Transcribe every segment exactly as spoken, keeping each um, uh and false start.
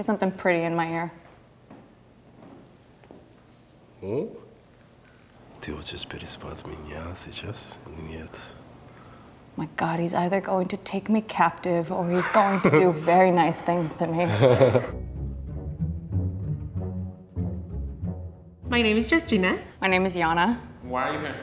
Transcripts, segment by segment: There's something pretty in my ear. Oh? Ты хочешь переспать меня сейчас или нет? My God, he's either going to take me captive or he's going to do very nice things to me. My name is Georgina. My name is Yana. Why are you here?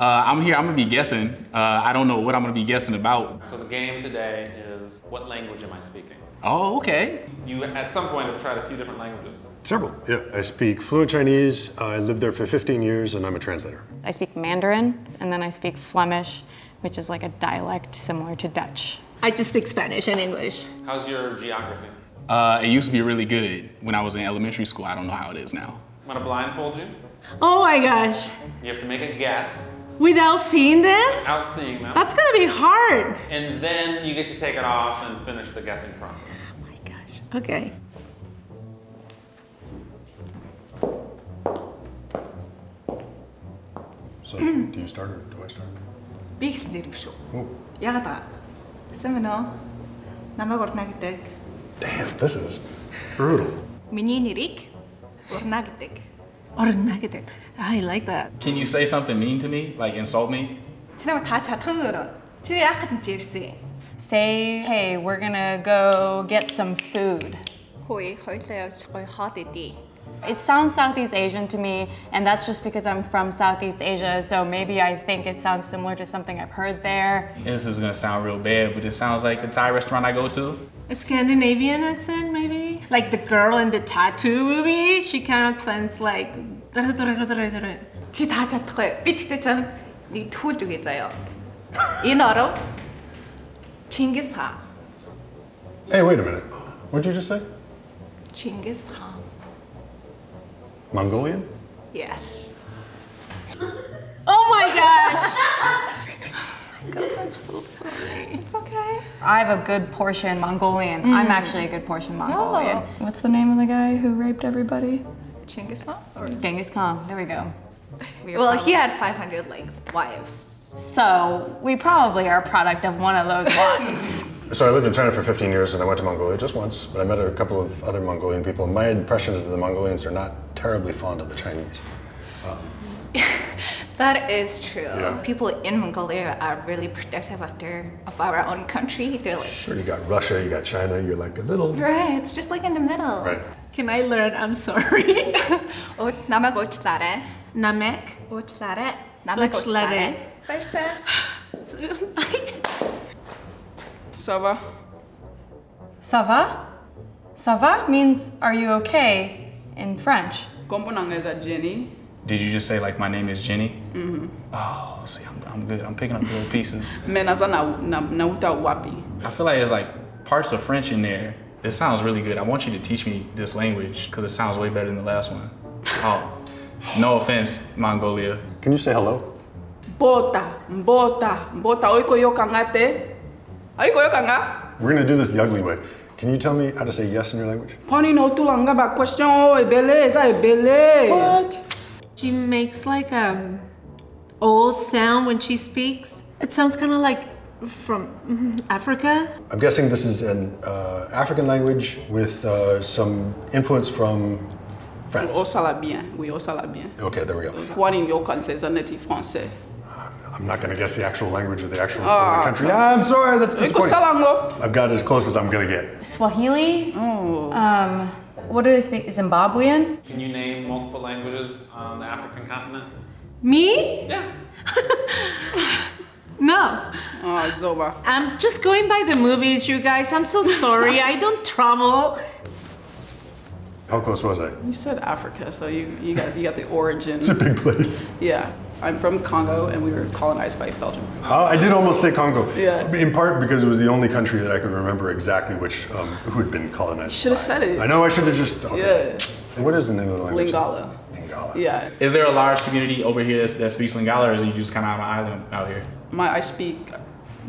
Uh, I'm here, I'm gonna be guessing. Uh, I don't know what I'm gonna be guessing about. So the game today is, what language am I speaking? Oh, okay. You, at some point, have tried a few different languages. Several, yeah. I speak fluent Chinese, I lived there for fifteen years, and I'm a translator. I speak Mandarin, and then I speak Flemish, which is like a dialect similar to Dutch. I just speak Spanish and English. How's your geography? Uh, it used to be really good when I was in elementary school. I don't know how it is now. I'm gonna blindfold you. Oh my gosh. You have to make a guess. Without seeing them? Without seeing them. That's gonna be hard. And then you get to take it off and finish the guessing process. Oh my gosh, okay. So, mm. do you start or do I start? Big leadership. Oh. Yagata. Seminal. Namagortnagitek. Damn, this is brutal. Mininirik. Ornagitek. Ornagitek. I like that. Can you say something mean to me? Like insult me? Say, hey, we're gonna go get some food. It sounds Southeast Asian to me, and that's just because I'm from Southeast Asia, so maybe I think it sounds similar to something I've heard there. This is gonna sound real bad, but it sounds like the Thai restaurant I go to. A Scandinavian accent, maybe? Like the girl in the tattoo movie, she kind of sounds like... Hey, wait a minute. What'd you just say? Genghis Khan. Mongolian? Yes. Oh my gosh! God, I'm so sorry. It's okay. I have a good portion Mongolian. Mm. I'm actually a good portion Mongolian. No. What's the name of the guy who raped everybody? Genghis Khan? Or Genghis Khan. There we go. We well, he had five hundred like wives. So we probably are a product of one of those wives. So I lived in China for fifteen years and I went to Mongolia just once, but I met a couple of other Mongolian people. My impression is that the Mongolians are not terribly fond of the Chinese. Um, that is true. Yeah. People in Mongolia are really protective of their, of our own country. They're like, sure, you got Russia, you got China, you're like a little... Right, it's just like in the middle. Right. Can I learn? I'm sorry. Namek ochlare. Namek ochlare. Namek ochlare. Ça va? Ça va? Ça va means, are you okay, in French. Did you just say, like, my name is Jenny? Mm-hmm. Oh, see, I'm, I'm good. I'm picking up little pieces. I feel like there's, like, parts of French in there. It sounds really good. I want you to teach me this language, because it sounds way better than the last one. Oh, no offense, Mongolia. Can you say hello? Bota, bota, bota, oiko yo kangate. We're going to do this the ugly way. Can you tell me how to say yes in your language? What? She makes like a O sound when she speaks. It sounds kind of like from Africa. I'm guessing this is an uh, African language with uh, some influence from France. Okay, there we go. I'm not gonna guess the actual language of the actual uh, the country. Yeah, I'm sorry, that's disappointing. I've got as close as I'm gonna get. Swahili? Oh. Um, what do they speak? Zimbabwean? Can you name multiple languages on the African continent? Me? Yeah. No. Oh, Zoba. I'm just going by the movies, you guys. I'm so sorry. I don't travel. How close was I? You said Africa, so you, you got you got the origin. It's a big place. Yeah. I'm from Congo, and we were colonized by Belgium. Uh, I did almost say Congo, yeah. In part because it was the only country that I could remember exactly which um, who had been colonized. Should have said it. I know I should have just. Okay. Yeah. What is the name of the language? Lingala. Lingala. Yeah. Is there a large community over here that speaks Lingala, or is it just kind of on an island out here? My I speak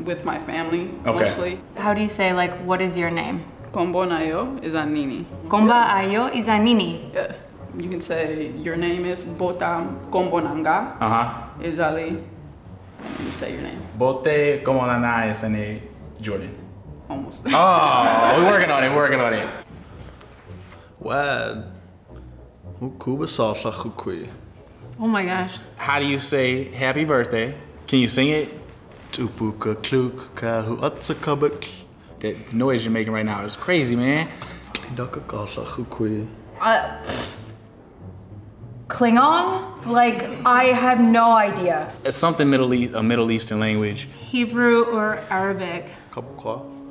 with my family okay. mostly. How do you say like what is your name? Komba Ayo is Anini. Komba Ayo is Anini. Yeah. You can say your name is Botam Kombonanga. Uh huh. Is Ali. And you say your name. Bote Kombonanga is Jordan. Almost. Oh, we're working on it. We're working on it. Wow. Oh my gosh. How do you say happy birthday? Can you sing it? That noise you're making right now is crazy, man. Uh, Klingon? Like, I have no idea. It's something Middle East, a Middle Eastern language. Hebrew or Arabic.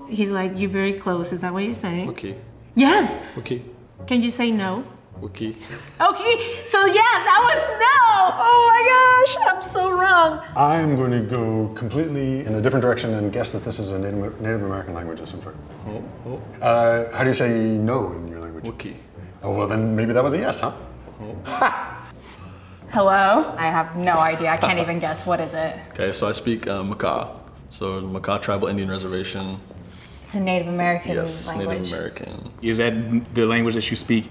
He's like, you're very close. Is that what you're saying? Okay. Yes. Okay. Can you say no? Okay. Okay, so yeah, that was no. Oh my gosh, I'm so wrong. I'm going to go completely in a different direction and guess that this is a Native, Native American language of some sort. Oh, oh. Uh, how do you say no in your language? Okay. Oh, well then maybe that was a yes, huh? Oh. Ha! Hello? I have no idea. I can't even guess. What is it? Okay, so I speak uh, Macaw. So Macaw Tribal Indian Reservation. It's a Native American yes, language. Yes, Native American. Is that the language that you speak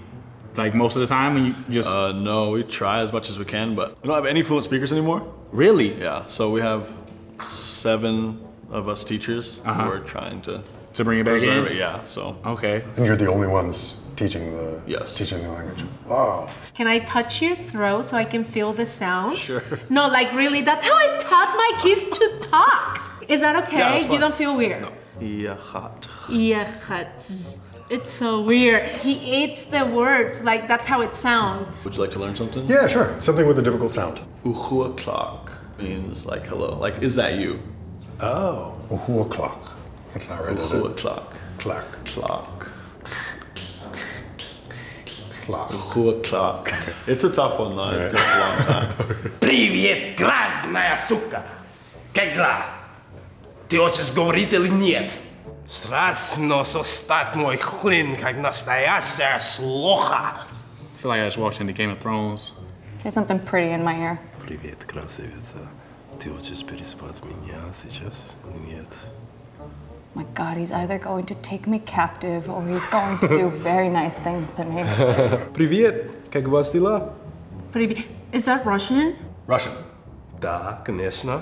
like most of the time when you just? Uh, no, we try as much as we can, but we don't have any fluent speakers anymore. Really? Yeah, so we have seven of us teachers uh-huh. who are trying to. To bring it back in? It, yeah, so. Okay. And you're the only ones teaching the, yes. teaching the language. Wow. Can I touch your throat so I can feel the sound? Sure. No, like really, that's how I taught my kids to talk. Is that okay? Yeah, that's fine. You don't feel weird? No. It's so weird. He hates the words, like that's how it sounds. Would you like to learn something? Yeah, sure. Something with a difficult sound. Uhua clock means like hello. Like, is that you? Oh. Uhua clock. That's not right, is it? Uhua clock. Clock. Clock. Clock. Uhua clock. It's a tough one, though. It takes a long time. Привет, красная сука! Кегла! Ты хочешь говорить или нет? Страстно состать мой хлын, как настоящая слуха. I feel like I just walked into Game of Thrones. Say something pretty in my ear. Привет, красавица. Ты хочешь переспать меня сейчас или нет? My God, he's either going to take me captive or he's going to do very nice things to me. Привет, как вас дела? Привет. Is that Russian? Russian. Да, конечно.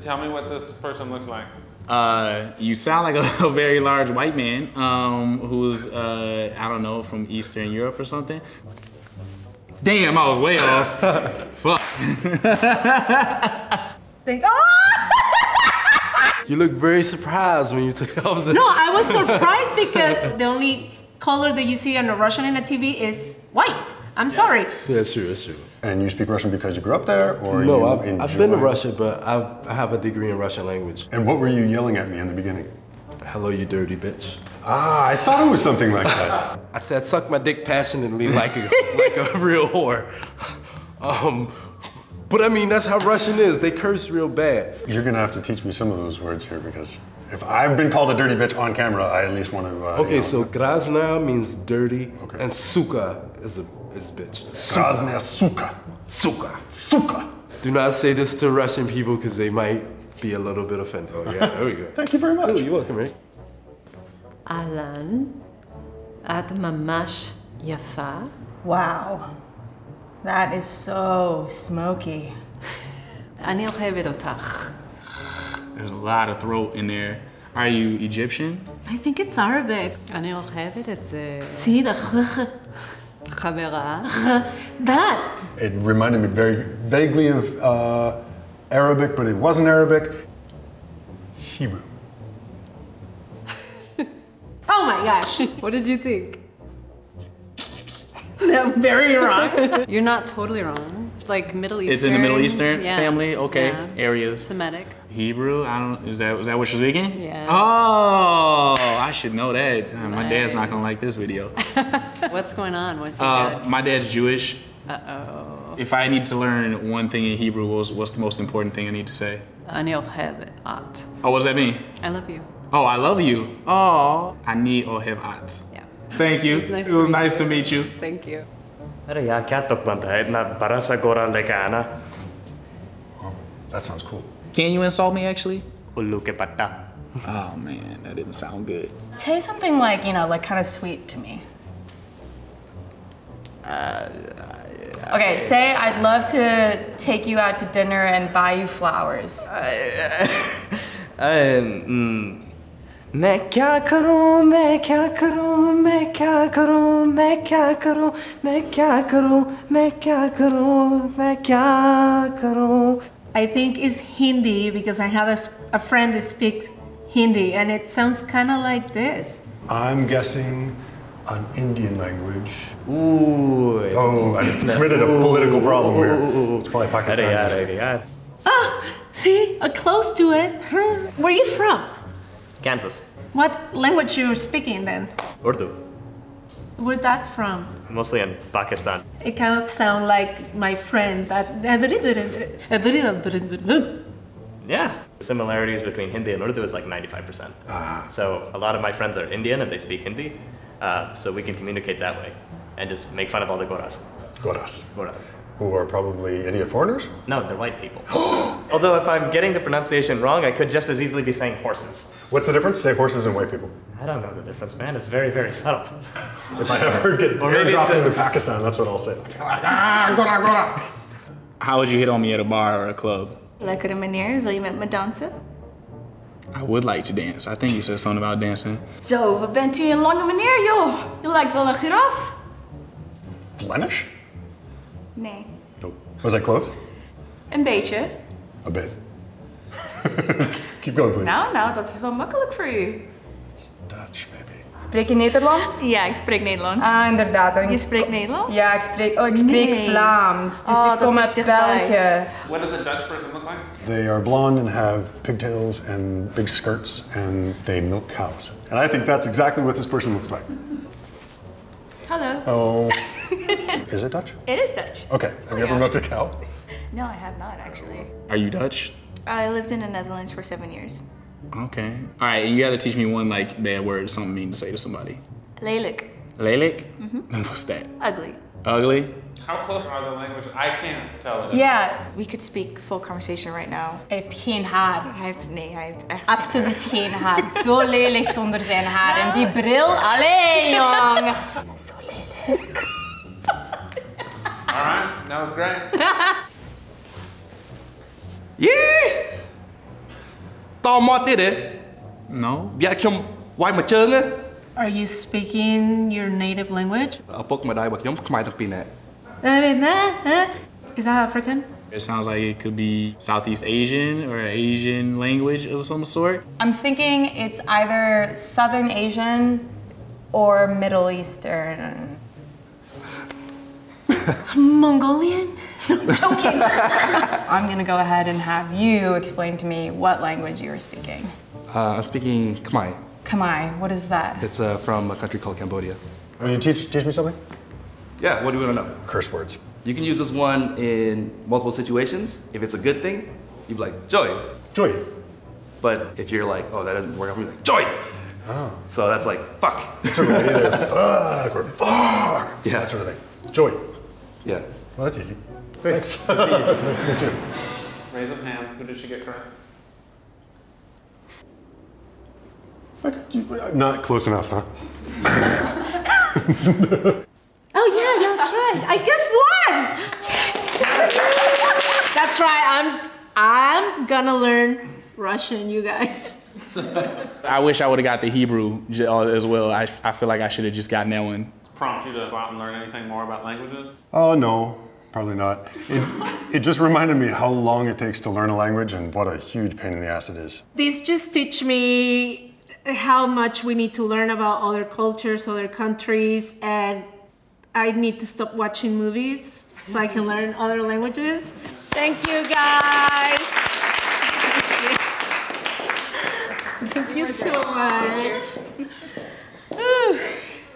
Tell me what this person looks like. Uh, you sound like a, a very large white man um, who's, uh, I don't know, from Eastern Europe or something. Damn, I was way off. Fuck. Think, oh! You look very surprised when you take off the... No, I was surprised because the only color that you see on a Russian in a T V is white. I'm sorry. Yeah, that's true, that's true. And you speak Russian because you grew up there, or no? You I've, enjoy... I've been to Russia, but I've, I have a degree in Russian language. And what were you yelling at me in the beginning? Hello, you dirty bitch. Ah, I thought it was something like that. I said, suck my dick passionately like a, like a real whore. Um, but I mean, that's how Russian is. They curse real bad. You're gonna have to teach me some of those words here, because if I've been called a dirty bitch on camera, I at least want to. Uh, okay, you know, so grazna means dirty, okay. And suka is a is bitch. Grazna suka. Suka. Suka. Do not say this to Russian people because they might be a little bit offended. Oh yeah, there we go. Thank you very much. Oh, you're welcome, Rick. Alan, at mamash yafa. Wow, that is so smoky. Ani ohevet otach. There's a lot of throat in there. Are you Egyptian? I think it's Arabic. אני אוהבת את זה. סידה, חברה. That. It reminded me very vaguely of uh, Arabic, but it wasn't Arabic. Hebrew. Oh my gosh. What did you think? No, very wrong. You're not totally wrong. Like Middle Eastern. It's in the Middle Eastern yeah. family? Okay, yeah. areas. Semitic. Hebrew? I don't is that was that what you're speaking? Yeah. Oh, I should know that. Damn, nice. My dad's not gonna like this video. What's going on? What's uh, my dad's Jewish. Uh-oh. If I need to learn one thing in Hebrew, what's, what's the most important thing I need to say? Ani ohevet at. Oh, what does that mean? I love you. Oh, I love you. Oh, ani ohevet at. Yeah. Thank you. It was nice, it was to, nice meet to meet you. Thank you. Oh, that sounds cool. Can you insult me, actually? Oh, man, that didn't sound good. Say something like, you know, like kind of sweet to me. Uh, okay, say I'd love to take you out to dinner and buy you flowers. I, I, I, um, मैं क्या करूं मैं क्या करूं मैं क्या करूं मैं क्या करूं मैं क्या करूं मैं क्या करूं मैं क्या करूं I think it's Hindi because I have a, a friend that speaks Hindi and it sounds kind of like this. I'm guessing an Indian language. Ooh. Oh, I've committed a political problem here. It's probably Pakistan. Ah, see, close to it. Where are you from? Kansas. What language you were speaking then? Urdu. Where that from? Mostly in Pakistan. It cannot sound like my friend that... Yeah. The similarities between Hindi and Urdu is like ninety-five percent. Ah. So a lot of my friends are Indian and they speak Hindi. Uh, so we can communicate that way and just make fun of all the goras. Goras. Goras. Who are probably idiot foreigners? No, they're white people. Although if I'm getting the pronunciation wrong, I could just as easily be saying horses. What's the difference? Say horses and white people. I don't know the difference, man. It's very, very subtle. If I ever get dropped into Pakistan, that's what I'll say. How would you hit on me at a bar or a club? Lekker meneer, wil je met me dansen? I would like to dance. I think you said something about dancing. Zo, wat bent u een lange meneer, joh? Je lijkt wel een giraf. Flemish? Nee. Nope. Was I close? Een beetje. A bit. Keep going, please. Nou, nou, dat is wel makkelijk voor u. It's Dutch, baby. Spreek je Nederlands? Ja, ik spreek Nederlands. Ah, inderdaad. En je spreekt Nederlands? Ja, ik spreek, oh, ik spreek nee. Vlaams. Dus oh, ik kom uit België. What does a Dutch person look like? They are blonde and have pigtails and big skirts and they milk cows. And I think that's exactly what this person looks like. Hello. Oh. Is it Dutch? It is Dutch. Okay. Have you ever milked a cow? No, I have not, actually. Are you Dutch? I lived in the Netherlands for seven years. Okay. All right, you got to teach me one, like, bad word, something mean to say to somebody. Lelijk. Lelijk? Mm-hmm. What's that? Ugly. Ugly? How close are the languages? I can't tell it. Yeah. We could speak full conversation right now. Hij heeft geen haar. Hij heeft, nee, hij heeft echt absoluut geen haar. Zo lelijk zonder zijn haar. En die bril, allee, jong. Zo lelijk. All right, that was great. Yeah! No. Are you speaking your native language? Is that African? It sounds like it could be Southeast Asian or Asian language of some sort. I'm thinking it's either Southern Asian or Middle Eastern. Mongolian? Joking. I'm gonna go ahead and have you explain to me what language you were speaking. Uh, I'm speaking Khmer. Khmer, what is that? It's uh, from a country called Cambodia. Will you teach, teach me something? Yeah, what do you wanna know? Curse words. You can use this one in multiple situations. If it's a good thing, you'd be like, joy. Joy. But if you're like, oh, that doesn't work, I'm like, joy. Oh. So that's like, fuck. It's sort of like either fuck or fuck. Yeah. That sort of thing. Joy. Yeah. Well, that's easy. Thanks. Nice to meet you. Raise up hands. Who did she get correct? Not close enough, huh? Oh, yeah, that's right. I guess one! That's right. I'm, I'm gonna learn Russian, you guys. I wish I would have got the Hebrew as well. I, I feel like I should have just gotten that one. Prompt you to go out and learn anything more about languages? Oh, no. Probably not. It, it just reminded me how long it takes to learn a language and what a huge pain in the ass it is. This just teach me how much we need to learn about other cultures, other countries, and I need to stop watching movies so I can learn other languages. Thank you, guys. Thank you so much.